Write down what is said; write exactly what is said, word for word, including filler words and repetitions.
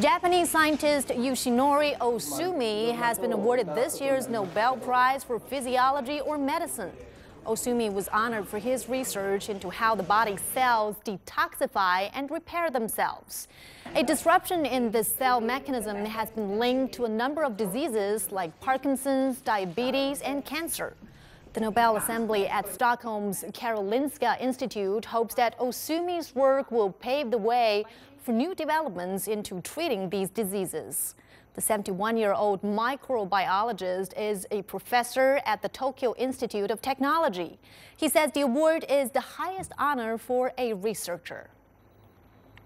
Japanese scientist Yoshinori Ohsumi has been awarded this year's Nobel Prize for Physiology or Medicine. Ohsumi was honored for his research into how the body's cells detoxify and repair themselves. A disruption in this cell mechanism has been linked to a number of diseases like Parkinson's, diabetes, and cancer. The Nobel Assembly at Stockholm's Karolinska Institute hopes that Ohsumi's work will pave the way for new developments into treating these diseases. The seventy-one-year-old microbiologist is a professor at the Tokyo Institute of Technology. He says the award is the highest honor for a researcher.